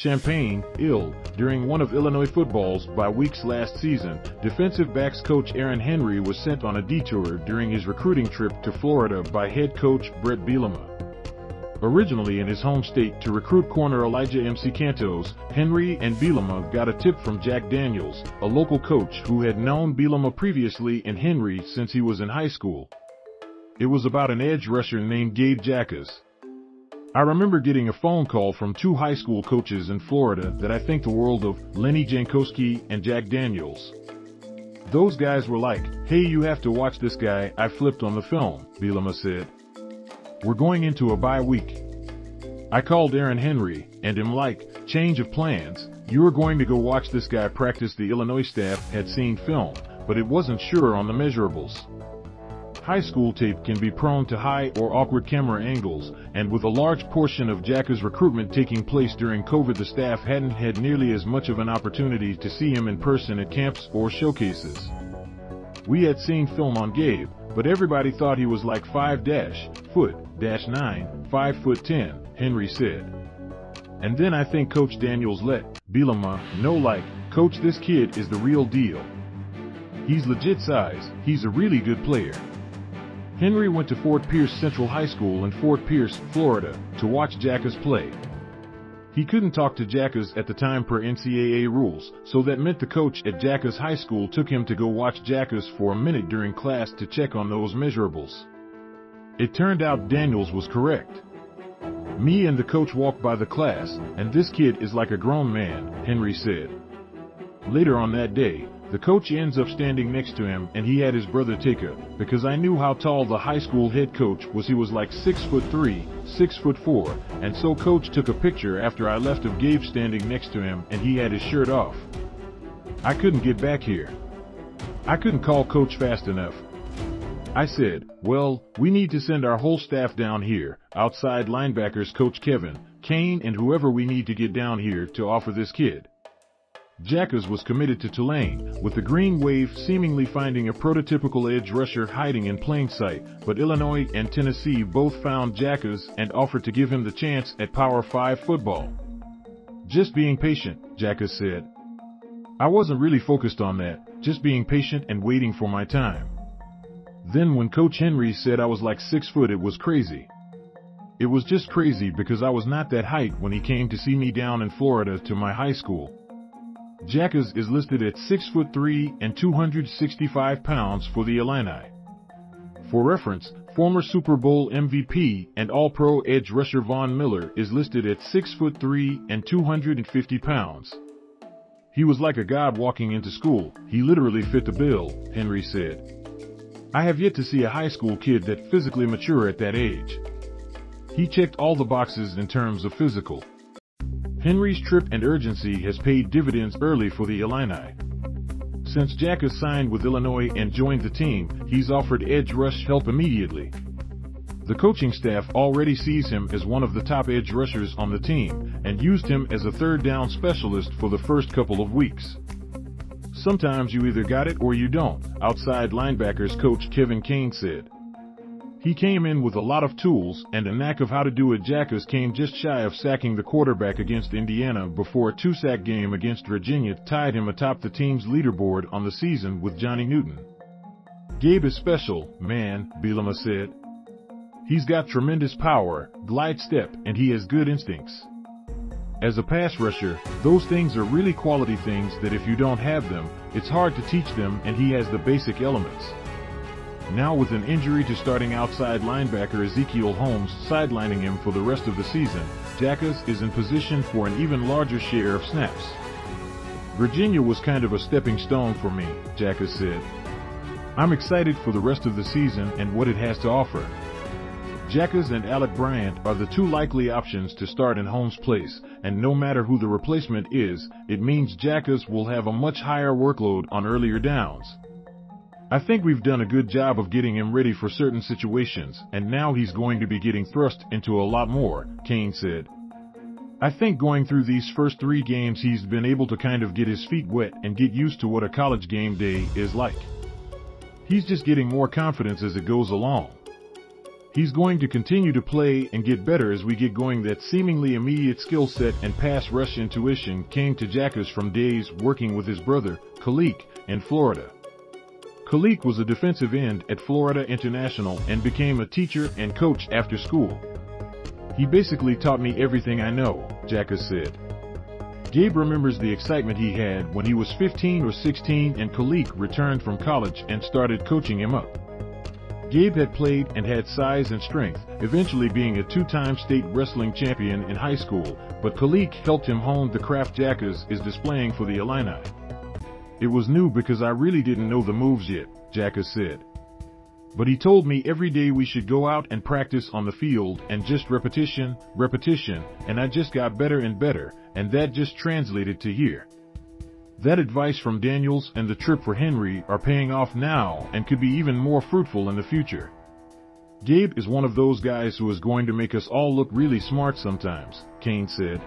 Champaign, ill during one of Illinois football's bye weeks last season, defensive backs coach Aaron Henry was sent on a detour during his recruiting trip to Florida by head coach Bret Bielema. Originally in his home state to recruit corner Elijah Mc-Cantos, Henry and Bielema got a tip from Jack Daniels, a local coach who had known Bielema previously and Henry since he was in high school. It was about an edge rusher named Gabe Jacas. I remember getting a phone call from two high school coaches in Florida that I think the world of, Lenny Jankowski and Jack Daniels. Those guys were like, hey, you have to watch this guy. I flipped on the film, Bielema said. We're going into a bye week. I called Aaron Henry and am like, change of plans. You are going to go watch this guy practice. The Illinois staff had seen film, but it wasn't sure on the measurables. High school tape can be prone to high or awkward camera angles, and with a large portion of Jacas' recruitment taking place during COVID, the staff hadn't had nearly as much of an opportunity to see him in person at camps or showcases. We had seen film on Gabe, but everybody thought he was like 5'-foot-9", 5'10", Henry said. And then I think Coach Daniels let Bielema know, like, coach, this kid is the real deal. He's legit size, he's a really good player. Henry went to Fort Pierce Central High School in Fort Pierce, Florida, to watch Jacas play. He couldn't talk to Jacas at the time per NCAA rules, so that meant the coach at Jacas High School took him to go watch Jacas for a minute during class to check on those measurables. It turned out Daniels was correct. Me and the coach walked by the class, and this kid is like a grown man, Henry said. Later on that day, the coach ends up standing next to him, and he had his brother take her, because I knew how tall the high school head coach was. He was like 6'3", 6'4", and so coach took a picture after I left of Gabe standing next to him, and he had his shirt off. I couldn't get back here. I couldn't call coach fast enough. I said, well, we need to send our whole staff down here, outside linebackers, coach Kevin Kane, and whoever we need to get down here to offer this kid. Jacas was committed to Tulane, with the Green Wave seemingly finding a prototypical edge rusher hiding in plain sight, but Illinois and Tennessee both found Jacas and offered to give him the chance at Power 5 football. Just being patient, Jacas said. I wasn't really focused on that, just being patient and waiting for my time. Then when Coach Henry said I was like 6 foot, it was crazy. It was just crazy because I was not that height when he came to see me down in Florida to my high school. Jacas is listed at 6'3" and 265 pounds for the Illini. For reference, former Super Bowl MVP and All-Pro edge rusher von Miller is listed at 6'3" and 250 pounds. He was like a god walking into school. He literally fit the bill, Henry said. I have yet to see a high school kid that physically mature at that age. He checked all the boxes in terms of physical. Henry's trip and urgency has paid dividends early for the Illini. Since Jacas signed with Illinois and joined the team, he's offered edge rush help immediately. The coaching staff already sees him as one of the top edge rushers on the team and used him as a third down specialist for the first couple of weeks. Sometimes you either got it or you don't, outside linebackers coach Kevin Kane said. He came in with a lot of tools and a knack of how to do it. Jacas came just shy of sacking the quarterback against Indiana before a two-sack game against Virginia tied him atop the team's leaderboard on the season with Johnny Newton. Gabe is special, man, Bielema said. He's got tremendous power, glide step, and he has good instincts. As a pass rusher, those things are really quality things that if you don't have them, it's hard to teach them, and he has the basic elements. Now with an injury to starting outside linebacker Ezekiel Holmes sidelining him for the rest of the season, Jacas is in position for an even larger share of snaps. Virginia was kind of a stepping stone for me, Jacas said. I'm excited for the rest of the season and what it has to offer. Jacas and Alec Bryant are the two likely options to start in Holmes' place, and no matter who the replacement is, it means Jacas will have a much higher workload on earlier downs. I think we've done a good job of getting him ready for certain situations, and now he's going to be getting thrust into a lot more, Kane said. I think going through these first three games he's been able to kind of get his feet wet and get used to what a college game day is like. He's just getting more confidence as it goes along. He's going to continue to play and get better as we get going. That seemingly immediate skill set and pass rush intuition came to Jacas from days working with his brother, Khaliq, in Florida. Khaliq was a defensive end at Florida International and became a teacher and coach after school. "He basically taught me everything I know," Jacas said. Gabe remembers the excitement he had when he was 15 or 16 and Khaliq returned from college and started coaching him up. Gabe had played and had size and strength, eventually being a two-time state wrestling champion in high school, but Khaliq helped him hone the craft Jacas is displaying for the Illini. "It was new because I really didn't know the moves yet," Jacas said. "But he told me every day we should go out and practice on the field and just repetition, and I just got better and better, and that just translated to here." That advice from Daniels and the trip for Henry are paying off now and could be even more fruitful in the future. "Gabe is one of those guys who is going to make us all look really smart sometimes," Kane said.